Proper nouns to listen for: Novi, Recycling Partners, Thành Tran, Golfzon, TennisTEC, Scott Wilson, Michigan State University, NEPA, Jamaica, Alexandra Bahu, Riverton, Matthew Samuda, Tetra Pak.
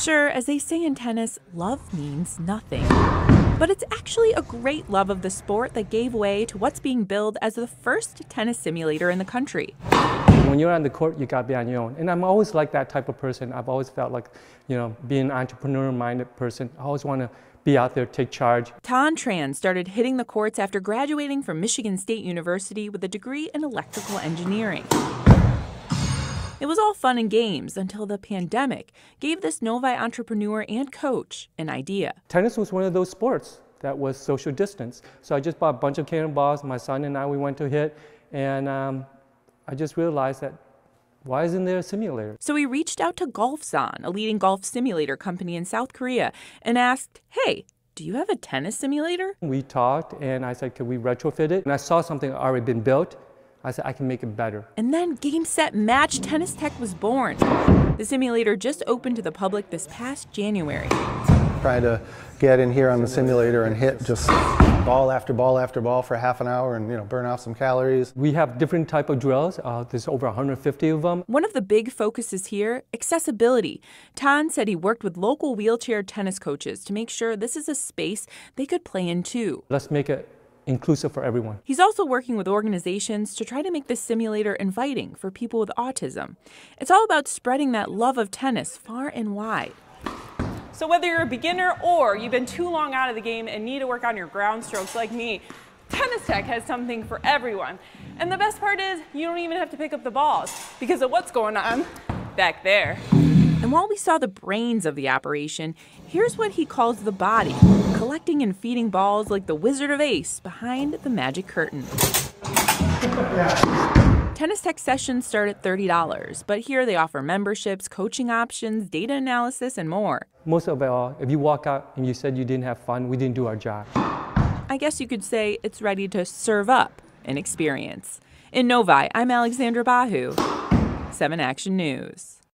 Sure, as they say in tennis, love means nothing. But it's actually a great love of the sport that gave way to what's being billed as the first tennis simulator in the country. When you're on the court, you got to be on your own. And I'm always like that type of person. I've always felt like, you know, being an entrepreneur-minded person. I always want to be out there, take charge. Thành Tran started hitting the courts after graduating from Michigan State University with a degree in electrical engineering. It was all fun and games until the pandemic gave this Novi entrepreneur and coach an idea. Tennis was one of those sports that was social distance. So I just bought a bunch of cannonballs. My son and I, we went to hit, and I just realized that why isn't there a simulator? So he reached out to Golfzon, a leading golf simulator company in South Korea, and asked, hey, do you have a tennis simulator? We talked, and I said, could we retrofit it? And I saw something already been built. I said, I can make it better. And then Game, Set, Match, TennisTEC was born. The simulator just opened to the public this past January. Trying to get in here on the simulator and hit just ball after ball after ball for half an hour and, you know, burn off some calories. We have different type of drills. There's over 150 of them. One of the big focuses here, accessibility. Tan said he worked with local wheelchair tennis coaches to make sure this is a space they could play in too. Let's make it inclusive for everyone. He's also working with organizations to try to make this simulator inviting for people with autism. It's all about spreading that love of tennis far and wide. So whether you're a beginner or you've been too long out of the game and need to work on your ground strokes like me, TennisTEC has something for everyone. And the best part is you don't even have to pick up the balls because of what's going on back there. And while we saw the brains of the operation, here's what he calls the body, collecting and feeding balls like the Wizard of Ace behind the magic curtain. TennisTEC sessions start at $30, but here they offer memberships, coaching options, data analysis, and more. Most of it all, if you walk out and you said you didn't have fun, we didn't do our job. I guess you could say it's ready to serve up an experience. In Novi, I'm Alexandra Bahu, 7 Action News.